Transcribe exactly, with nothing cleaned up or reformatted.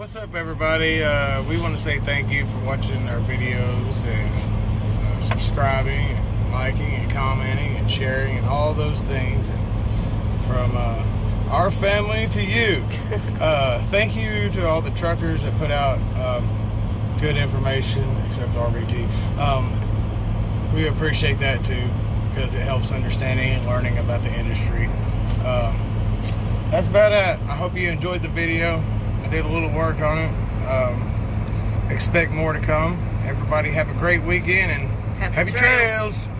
What's up, everybody? Uh, we want to say thank you for watching our videos and uh, subscribing and liking and commenting and sharing and all those things. And from uh, our family to you, uh, thank you to all the truckers that put out um, good information, except R V T. Um, we appreciate that too, because it helps understanding and learning about the industry. Um, that's about it. I hope you enjoyed the video. I did a little work on it. Um, expect more to come. Everybody have a great weekend and happy, happy trails. trails.